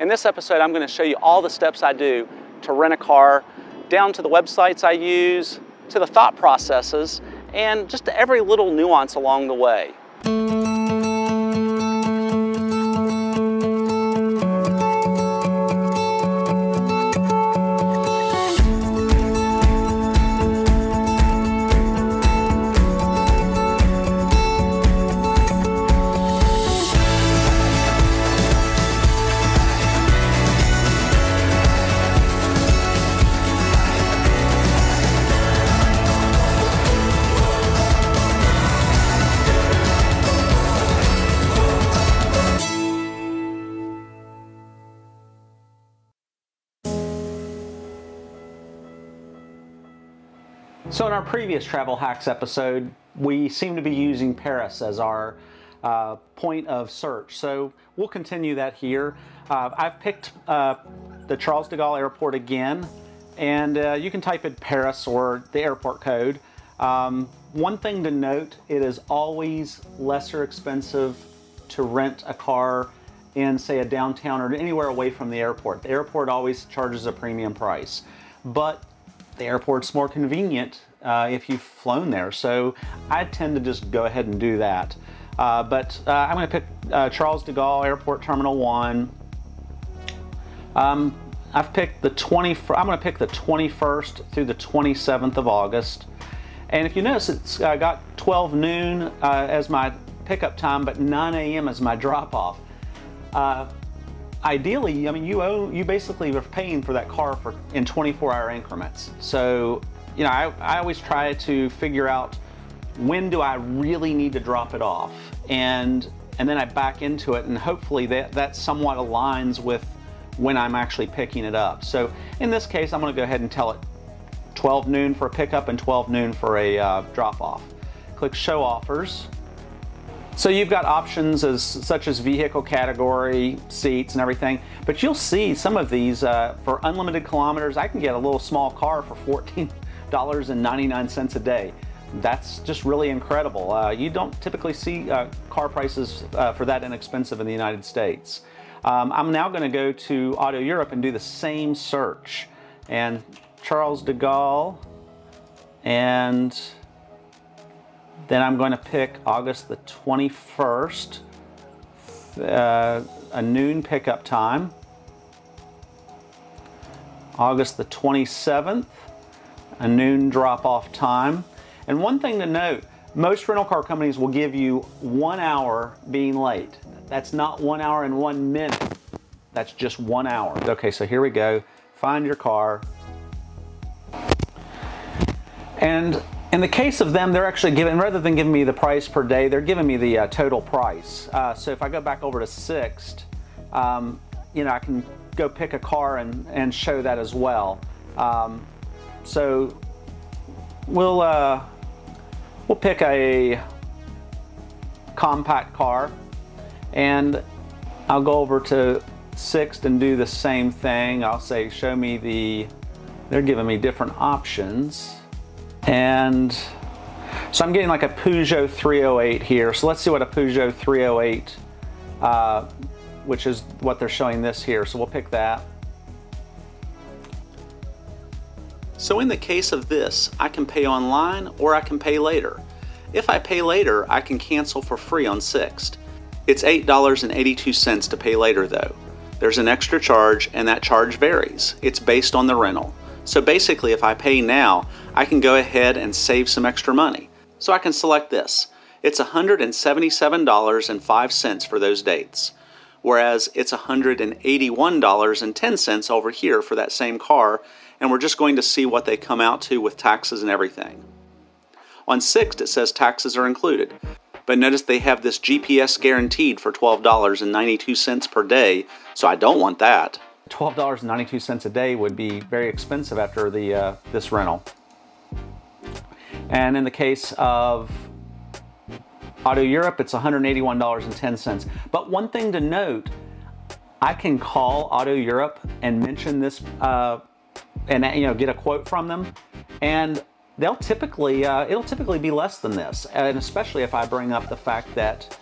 In this episode, I'm going to show you all the steps I do to rent a car, down to the websites I use, to the thought processes, and just to every little nuance along the way. So in our previous Travel Hacks episode, we seem to be using Paris as our point of search. So we'll continue that here. I've picked the Charles de Gaulle airport again, and you can type in Paris or the airport code. One thing to note, it is always lesser expensive to rent a car in, say, a downtown or anywhere away from the airport. The airport always charges a premium price, but the airport's more convenient if you've flown there, so I tend to just go ahead and do that. I'm going to pick Charles de Gaulle Airport Terminal 1. I've picked the I'm going to pick the 21st through the 27th of August, and if you notice, it's got 12 noon as my pickup time, but 9 a.m. as my drop-off. Ideally, I mean, you basically are paying for that car in 24-hour increments. So, you know, I always try to figure out when do I really need to drop it off, and then I back into it, and hopefully that somewhat aligns with when I'm actually picking it up. So in this case, I'm going to go ahead and tell it 12 noon for a pickup and 12 noon for a drop-off. Click Show Offers. So you've got options such as vehicle category, seats, and everything, but you'll see some of these for unlimited kilometers. I can get a little small car for $14.99 a day. That's just really incredible. You don't typically see car prices for that inexpensive in the United States. I'm now going to go to Auto Europe and do the same search, and Charles de Gaulle, and then I'm going to pick August the 21st, a noon pickup time. August the 27th, a noon drop-off time. And one thing to note, most rental car companies will give you 1 hour being late. That's not 1 hour and 1 minute. That's just 1 hour. Okay, so here we go. Find your car. And in the case of them, they're actually giving, rather than giving me the price per day, they're giving me the total price. So if I go back over to Sixt, you know, I can go pick a car and show that as well. So we'll pick a compact car, and I'll go over to Sixt and do the same thing. I'll say, show me they're giving me different options. And so I'm getting like a Peugeot 308 here. So let's see what a Peugeot 308, which is what they're showing this here. So we'll pick that. So in the case of this, I can pay online or I can pay later. If I pay later, I can cancel for free on Sixt. It's $8.82 to pay later though. There's an extra charge, and that charge varies. It's based on the rental. So basically, if I pay now, I can go ahead and save some extra money. So I can select this. It's $177.05 for those dates, whereas it's $181.10 over here for that same car, and we're just going to see what they come out to with taxes and everything. On Sixt, it says taxes are included, but notice they have this GPS guaranteed for $12.92 per day, so I don't want that. $12.92 a day would be very expensive after the this rental. And in the case of Auto Europe, it's $181.10. But one thing to note, I can call Auto Europe and mention this, and you know, get a quote from them, and they'll typically it'll typically be less than this, and especially if I bring up the fact that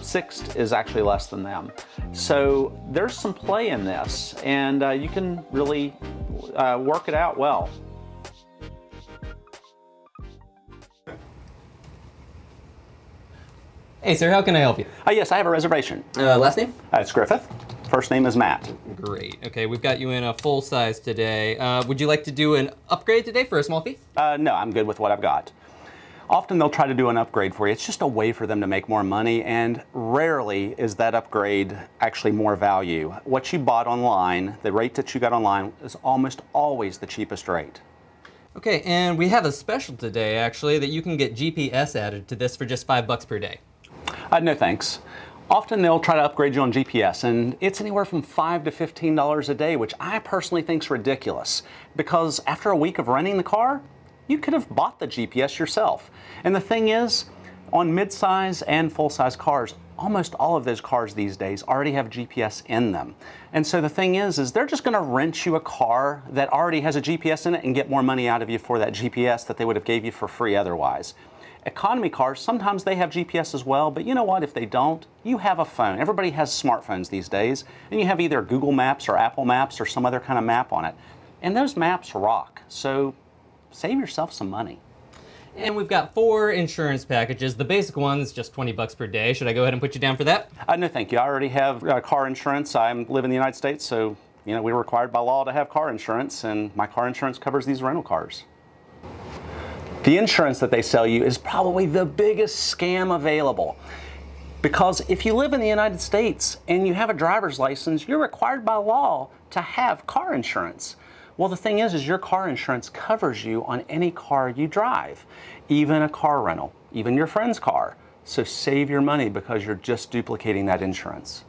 Sixt is actually less than them. So there's some play in this, and you can really work it out well. Hey sir, how can I help you? Yes, I have a reservation. Last name? It's Griffith. First name is Matt. Great. Okay, we've got you in a full size today. Would you like to do an upgrade today for a small fee? No, I'm good with what I've got. Often they'll try to do an upgrade for you. It's just a way for them to make more money, and rarely is that upgrade actually more value. What you bought online, the rate that you got online, is almost always the cheapest rate. Okay, and we have a special today actually that you can get GPS added to this for just $5 per day. No thanks. Often they'll try to upgrade you on GPS, and it's anywhere from $5 to $15 a day, which I personally think is ridiculous, because after a week of renting the car, you could have bought the GPS yourself. And the thing is, on mid-size and full-size cars, almost all of those cars these days already have GPS in them. And so the thing is they're just gonna rent you a car that already has a GPS in it and get more money out of you for that GPS that they would have gave you for free otherwise. Economy cars, sometimes they have GPS as well, but you know what, if they don't, you have a phone. Everybody has smartphones these days, and you have either Google Maps or Apple Maps or some other kind of map on it. And those maps rock, so save yourself some money. And we've got 4 insurance packages. The basic one's just $20 per day. Should I go ahead and put you down for that? No, thank you. I already have car insurance. I live in the United States, so you know, we're required by law to have car insurance, and my car insurance covers these rental cars. The insurance that they sell you is probably the biggest scam available, because if you live in the United States and you have a driver's license, you're required by law to have car insurance. Well, the thing is your car insurance covers you on any car you drive, even a car rental, even your friend's car. So save your money, because you're just duplicating that insurance.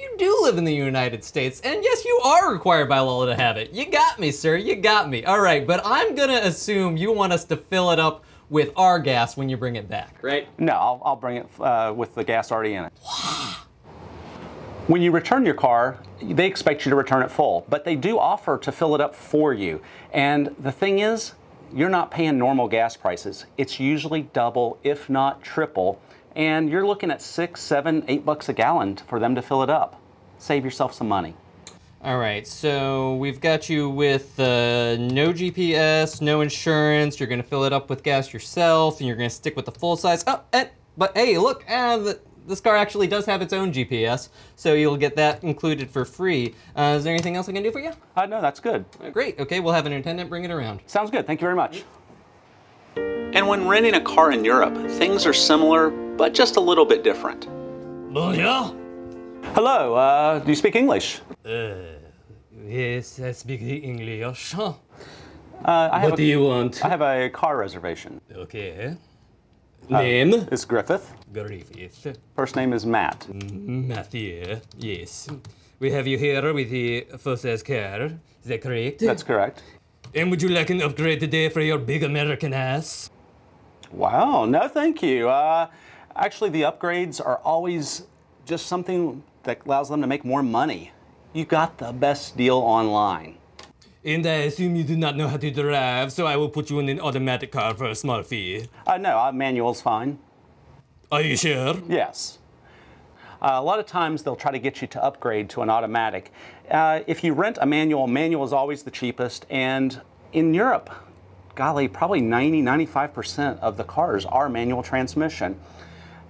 You do live in the United States, and yes, you are required by law to have it. You got me, sir, you got me. All right, but I'm gonna assume you want us to fill it up with our gas when you bring it back, right? No, I'll bring it with the gas already in it. When you return your car, they expect you to return it full, but they do offer to fill it up for you. And the thing is, you're not paying normal gas prices. It's usually double, if not triple, and you're looking at $6, $7, $8 a gallon for them to fill it up. Save yourself some money. All right, so we've got you with no GPS, no insurance. You're gonna fill it up with gas yourself, and you're gonna stick with the full size. Oh, but hey, look, this car actually does have its own GPS, so you'll get that included for free. Is there anything else I can do for you? No, that's good. Great, okay, we'll have an attendant bring it around. Sounds good, thank you very much. And when renting a car in Europe, things are similar, but just a little bit different. Bonjour. Hello, do you speak English? Yes, I speak English. What do you want? I have a car reservation. Okay. Name? It's Griffith. Griffith. First name is Matt. Matthew, yes. We have you here with the full-size car, is that correct? That's correct. And would you like an upgrade today for your big American ass? Wow, no thank you. Actually, the upgrades are always just something that allows them to make more money. You got the best deal online. And I assume you do not know how to drive, so I will put you in an automatic car for a small fee. No, manual's fine. Are you sure? Yes. A lot of times they'll try to get you to upgrade to an automatic. If you rent a manual, manual is always the cheapest, and in Europe, golly, probably 90–95% of the cars are manual transmission,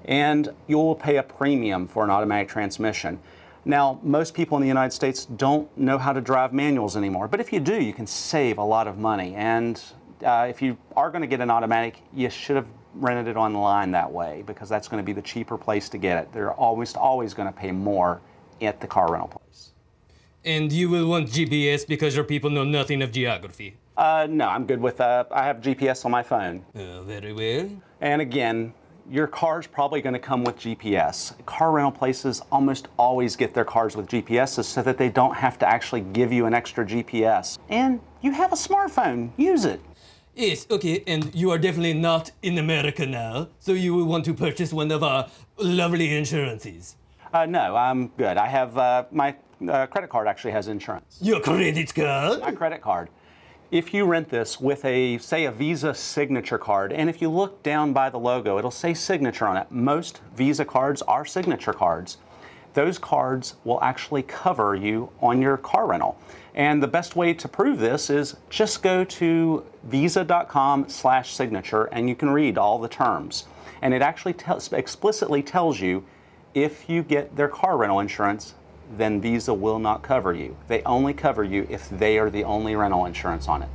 and you'll pay a premium for an automatic transmission. Now, most people in the United States don't know how to drive manuals anymore, but if you do, you can save a lot of money. And if you are going to get an automatic, you should have rented it online that way, because that's going to be the cheaper place to get it. They're almost always going to pay more at the car rental place. And you will want GPS because your people know nothing of geography? No, I'm good with I have GPS on my phone. Very well. And again, your car's probably going to come with GPS. Car rental places almost always get their cars with GPSs so that they don't have to actually give you an extra GPS. And you have a smartphone, use it. Yes, okay, and you are definitely not in America now, so you will want to purchase one of our lovely insurances. No, I'm good. I have my credit card actually has insurance. Your credit card? My credit card. if you rent this with a, say, a Visa signature card, and if you look down by the logo, it'll say signature on it. Most Visa cards are signature cards. Those cards will actually cover you on your car rental. And the best way to prove this is just go to visa.com/signature and you can read all the terms. And it actually explicitly tells you if you get their car rental insurance, then Visa will not cover you. They only cover you if they are the only rental insurance on it.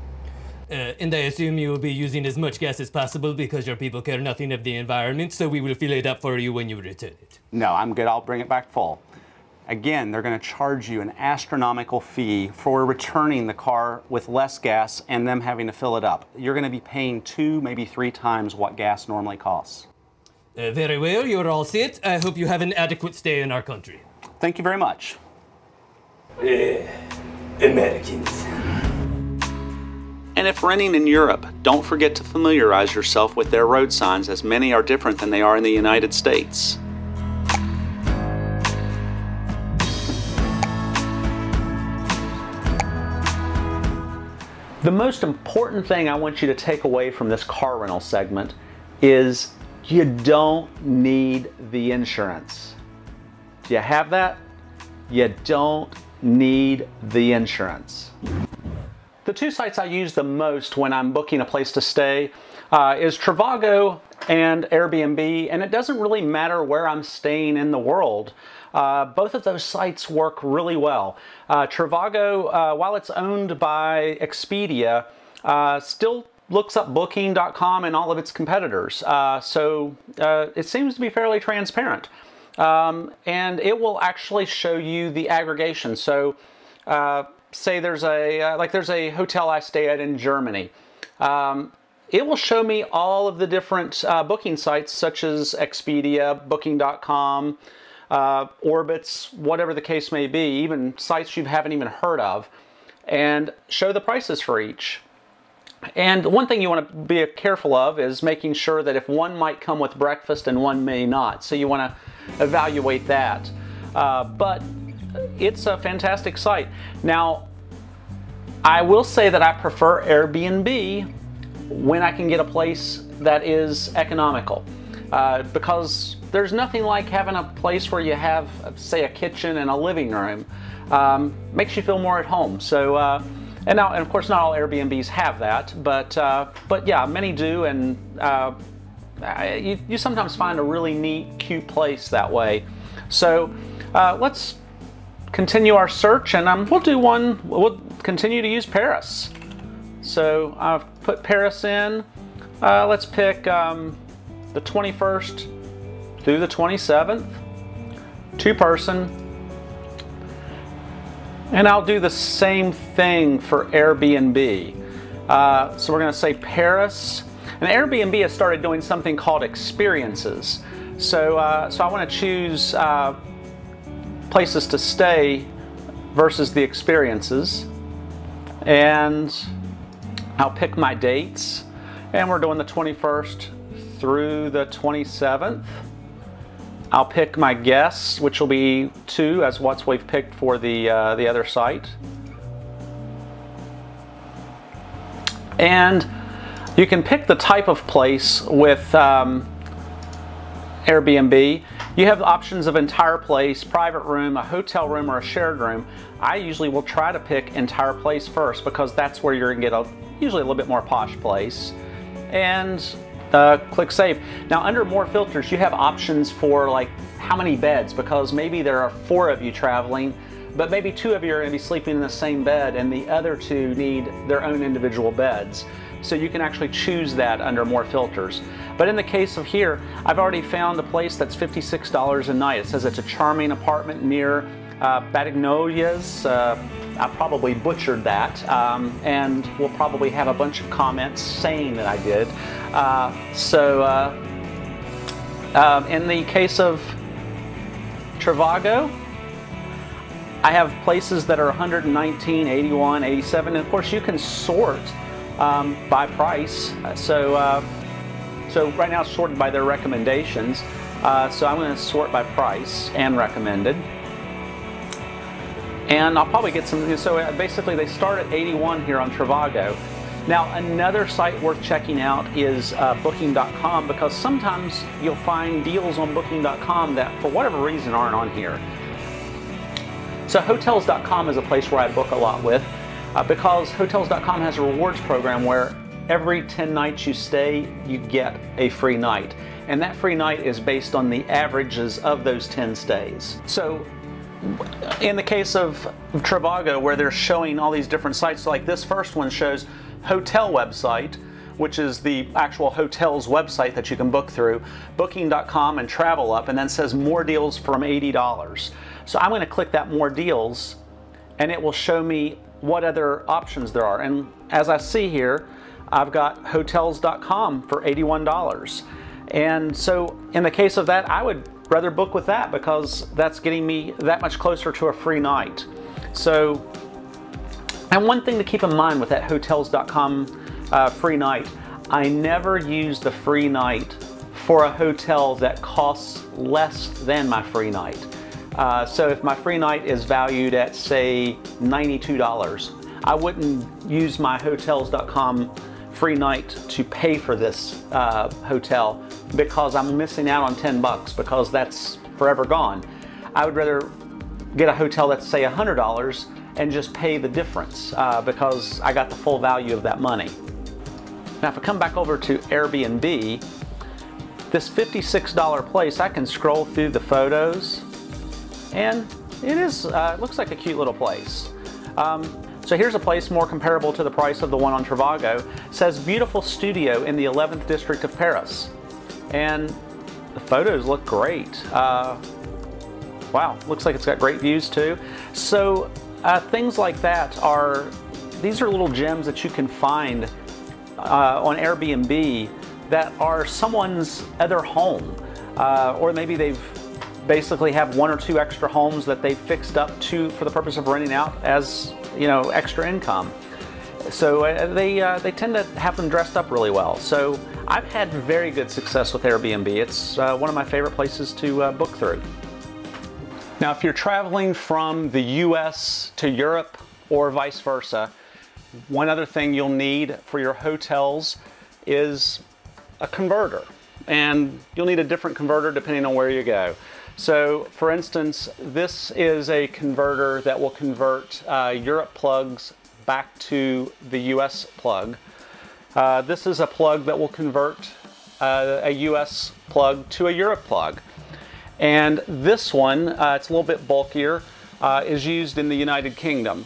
And I assume you will be using as much gas as possible because your people care nothing of the environment, so we will fill it up for you when you return it. No, I'm good. I'll bring it back full. Again, they're going to charge you an astronomical fee for returning the car with less gas and them having to fill it up. You're going to be paying 2, maybe 3 times what gas normally costs. Very well. You're all set. I hope you have an adequate stay in our country. Thank you very much. Americans. And if renting in Europe, don't forget to familiarize yourself with their road signs, as many are different than they are in the United States. The most important thing I want you to take away from this car rental segment is you don't need the insurance. Do you have that? You don't need the insurance. The two sites I use the most when I'm booking a place to stay is Trivago and Airbnb, and it doesn't really matter where I'm staying in the world. Both of those sites work really well. Trivago, while it's owned by Expedia, still looks up Booking.com and all of its competitors. So it seems to be fairly transparent. And it will actually show you the aggregation. So say there's a, there's a hotel I stay at in Germany. It will show me all of the different booking sites such as Expedia, Booking.com, Orbitz, whatever the case may be, even sites you haven't even heard of, and show the prices for each. And one thing you want to be careful of is making sure that if one might come with breakfast and one may not, so you want to evaluate that. But it's a fantastic site. Now, I will say that I prefer Airbnb when I can get a place that is economical, because there's nothing like having a place where you have, say, a kitchen and a living room. Makes you feel more at home. So, and of course, not all Airbnbs have that, but yeah, many do, and you sometimes find a really neat, cute place that way. So let's continue our search, and we'll continue to use Paris. So I've put Paris in. Let's pick the 21st through the 27th, 2-person. And I'll do the same thing for Airbnb. So we're gonna say Paris. And Airbnb has started doing something called experiences. So, so I wanna choose places to stay versus the experiences. And I'll pick my dates. And we're doing the 21st through the 27th. I'll pick my guests, which will be 2, as what we've picked for the other site. And you can pick the type of place with Airbnb. You have the options of entire place, private room, a hotel room, or a shared room. I usually will try to pick entire place first because that's where you're gonna get usually a little bit more posh place. And click save. Now under more filters you have options for like how many beds, because maybe there are 4 of you traveling, but maybe 2 of you are going to be sleeping in the same bed and the other 2 need their own individual beds. So you can actually choose that under more filters. But in the case of here, I've already found a place that's $56 a night. It says it's a charming apartment near Batignolles. I probably butchered that, and we'll probably have a bunch of comments saying that I did. In the case of Trivago, I have places that are 119, 81, 87, and of course you can sort by price. So right now it's sorted by their recommendations. So I'm going to sort by price and recommended. and I'll probably get some. So basically they start at 81 here on Trivago. Now another site worth checking out is Booking.com, because sometimes you'll find deals on Booking.com that for whatever reason aren't on here. So Hotels.com is a place where I book a lot with, because Hotels.com has a rewards program where every 10 nights you stay, you get a free night. And that free night is based on the averages of those 10 stays. So in the case of Trivago, where they're showing all these different sites, like this first one shows hotel website, which is the actual hotel's website that you can book through, Booking.com and TravelUp, and then says more deals from $80. So I'm going to click that more deals, and it will show me what other options there are. And as I see here, I've got Hotels.com for $81. And so in the case of that, I would rather book with that, because that's getting me that much closer to a free night. So, and one thing to keep in mind with that Hotels.com free night, I never use the free night for a hotel that costs less than my free night. So if my free night is valued at, say, $92, I wouldn't use my Hotels.com free night to pay for this hotel, because I'm missing out on 10 bucks because that's forever gone. I would rather get a hotel that's, say, $100 and just pay the difference because I got the full value of that money. Now if I come back over to Airbnb, this $56 place, I can scroll through the photos, and it is, it looks like a cute little place. So here's a place more comparable to the price of the one on Trivago. It says beautiful studio in the 11th district of Paris. And the photos look great. Wow, looks like it's got great views too. So things like that are, these are little gems that you can find on Airbnb that are someone's other home. Or maybe they've basically have one or two extra homes that they fixed up to for the purpose of renting out as, you know, extra income. So they tend to have them dressed up really well. So I've had very good success with Airbnb. It's one of my favorite places to book through. Now if you're traveling from the US to Europe or vice versa, one other thing you'll need for your hotels is a converter. And you'll need a different converter depending on where you go. So, for instance, this is a converter that will convert Europe plugs back to the US plug. This is a plug that will convert a US plug to a Europe plug. And this one, it's a little bit bulkier, is used in the United Kingdom.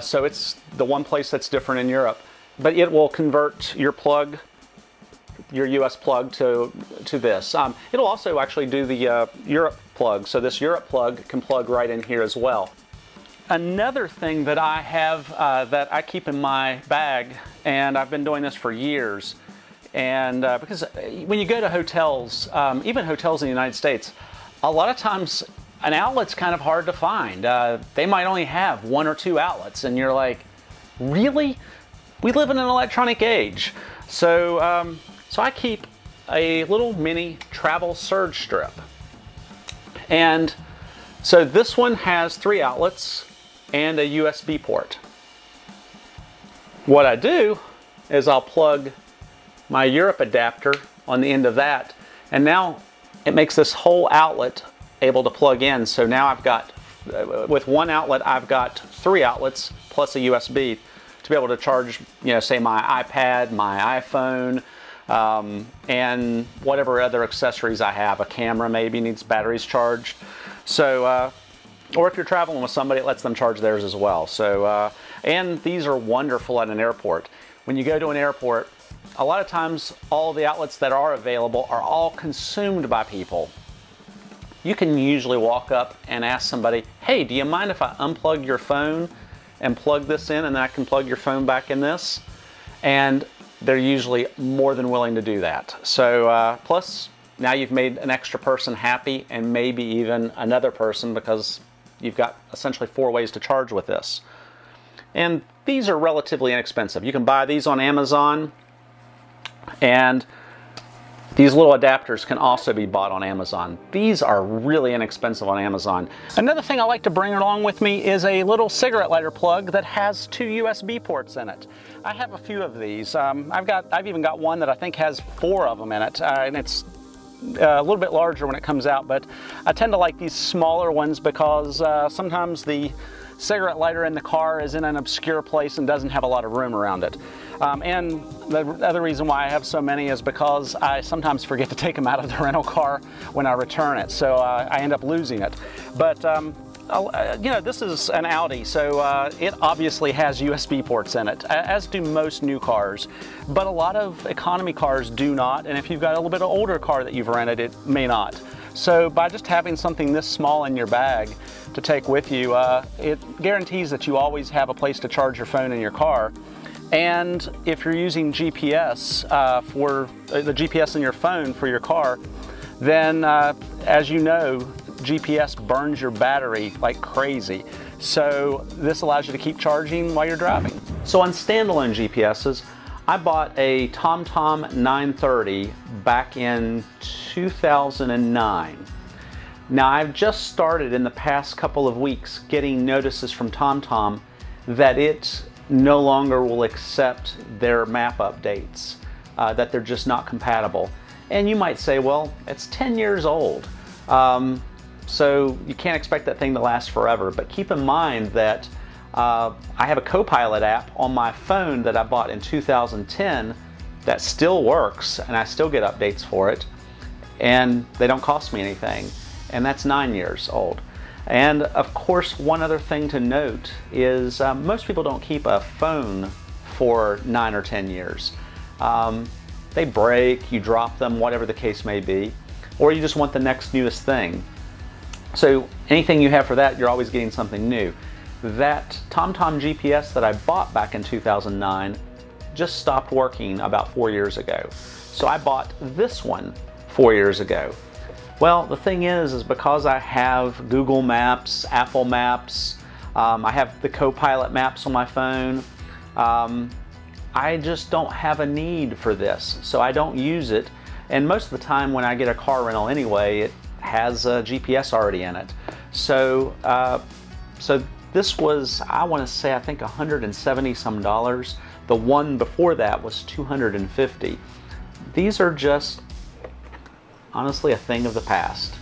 So it's the one place that's different in Europe. But it will convert your plug, your US plug to this. It'll also actually do the Europe plug, so this Europe plug can plug right in here as well. Another thing that I have that I keep in my bag, and I've been doing this for years, and because when you go to hotels, even hotels in the United States, a lot of times an outlet's kind of hard to find. They might only have one or two outlets, and you're like, really? We live in an electronic age. So, So I keep a little mini travel surge strip. And so this one has 3 outlets and a USB port. What I do is I'll plug my Europe adapter on the end of that, and now it makes this whole outlet able to plug in. So now I've got, with one outlet, I've got 3 outlets plus a USB to be able to charge, you know, say my iPad, my iPhone, and whatever other accessories I have. A camera maybe needs batteries charged. So, or if you're traveling with somebody, it lets them charge theirs as well. So, and these are wonderful at an airport. When you go to an airport, a lot of times all the outlets that are available are all consumed by people. You can usually walk up and ask somebody, hey, do you mind if I unplug your phone and plug this in, and then I can plug your phone back in this? And they're usually more than willing to do that. So plus now you've made an extra person happy, and maybe even another person, because you've got essentially 4 ways to charge with this. And these are relatively inexpensive. You can buy these on Amazon, and These little adapters can also be bought on Amazon. These are really inexpensive on Amazon. Another thing I like to bring along with me is a little cigarette lighter plug that has 2 USB ports in it. I have a few of these. I've even got one that I think has 4 of them in it, and it's a little bit larger when it comes out, but I tend to like these smaller ones because sometimes the cigarette lighter in the car is in an obscure place and doesn't have a lot of room around it. And the other reason why I have so many is because I sometimes forget to take them out of the rental car when I return it, so I end up losing it. But you know, this is an Audi, so it obviously has USB ports in it, as do most new cars. But a lot of economy cars do not, and if you've got a little bit of older car that you've rented, it may not. So by just having something this small in your bag to take with you, it guarantees that you always have a place to charge your phone in your car. And if you're using GPS for the GPS in your phone for your car, then as you know, GPS burns your battery like crazy. So this allows you to keep charging while you're driving. So on standalone GPSs, I bought a TomTom 930 back in 2009. Now I've just started in the past couple of weeks getting notices from TomTom that it no longer will accept their map updates, that they're just not compatible. And you might say, well, it's 10 years old, so you can't expect that thing to last forever. But keep in mind that I have a Copilot app on my phone that I bought in 2010 that still works, and I still get updates for it, and they don't cost me anything, and that's 9 years old. And of course, one other thing to note is most people don't keep a phone for 9 or 10 years. They break, you drop them, whatever the case may be, or you just want the next newest thing. So anything you have for that, you're always getting something new. That TomTom GPS that I bought back in 2009 just stopped working about 4 years ago. So I bought this one 4 years ago. Well, the thing is because I have Google Maps, Apple Maps, I have the Copilot maps on my phone, I just don't have a need for this, so I don't use it. And most of the time when I get a car rental anyway, it has a GPS already in it. So, this was, I want to say, I think $170 some. The one before that was $250. These are just honestly a thing of the past.